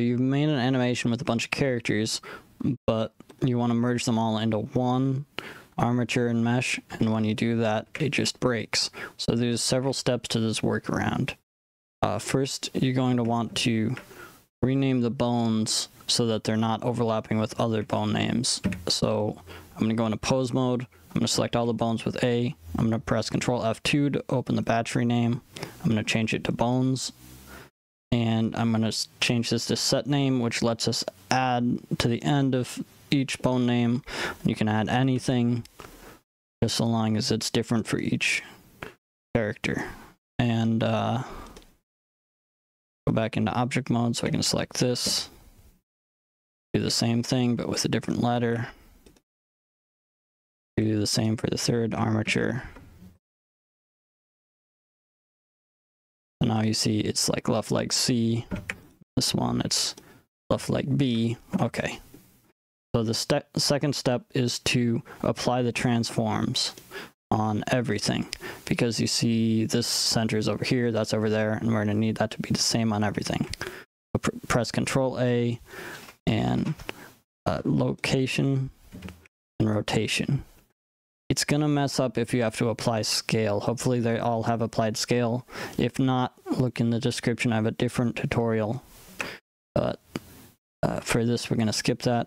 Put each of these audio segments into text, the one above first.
So you've made an animation with a bunch of characters, but you want to merge them all into one armature and mesh, and when you do that, it just breaks. So there's several steps to this workaround. First, you're going to want to rename the bones so that they're not overlapping with other bone names. So I'm going to go into pose mode. I'm going to select all the bones with A. I'm going to press Ctrl F2 to open the batch rename. I'm going to change it to bones. And I'm going to change this to set name, which lets us add to the end of each bone name. You can add anything, just so long as it's different for each character. And go back into object mode so I can select this. Do the same thing, but with a different letter. Do the same for the third armature. So now you see it's like left leg C. This one, it's left leg B. Okay. So the second step is to apply the transforms on everything, because you see this center is over here, that's over there, and we're going to need that to be the same on everything. So press Ctrl A and location and rotation. It's going to mess up if you have to apply scale. Hopefully they all have applied scale. If not, look in the description. I have a different tutorial. But for this, we're going to skip that.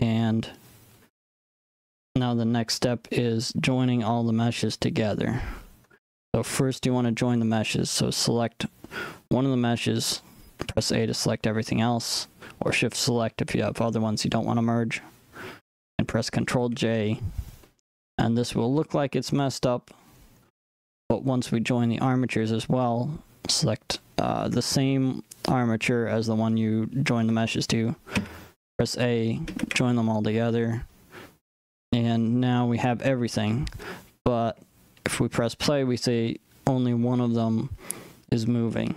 And now the next step is joining all the meshes together. So first you want to join the meshes. So select one of the meshes, press A to select everything else, or shift select if you have other ones you don't want to merge, and press Ctrl J. And this will look like it's messed up, but once we join the armatures as well, select the same armature as the one you join the meshes to. Press A, join them all together, and now we have everything. But if we press play, we see only one of them is moving.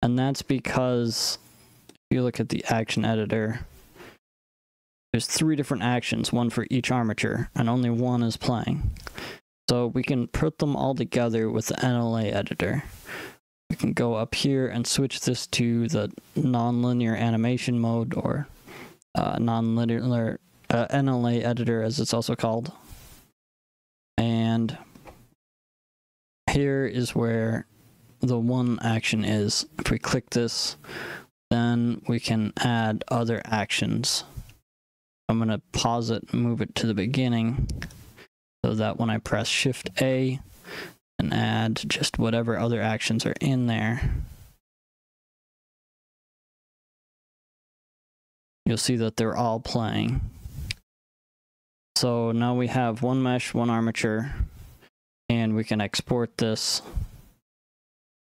And that's because if you look at the action editor, there's three different actions, one for each armature, and only one is playing. So we can put them all together with the NLA editor. We can go up here and switch this to the nonlinear animation mode, or nonlinear NLA editor as it's also called. And here is where the one action is. If we click this, then we can add other actions. I'm going to pause it and move it to the beginning so that when I press Shift A and add just whatever other actions are in there, you'll see that they're all playing. So now we have one mesh, one armature, and we can export this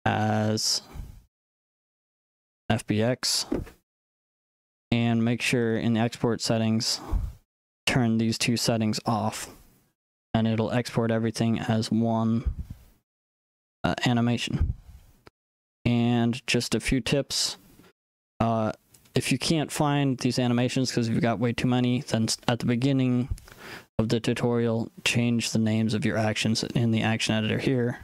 as FBX. And make sure in the export settings, turn these two settings off, and it'll export everything as one animation. And just a few tips. If you can't find these animations because you've got way too many, then at the beginning of the tutorial, change the names of your actions in the action editor here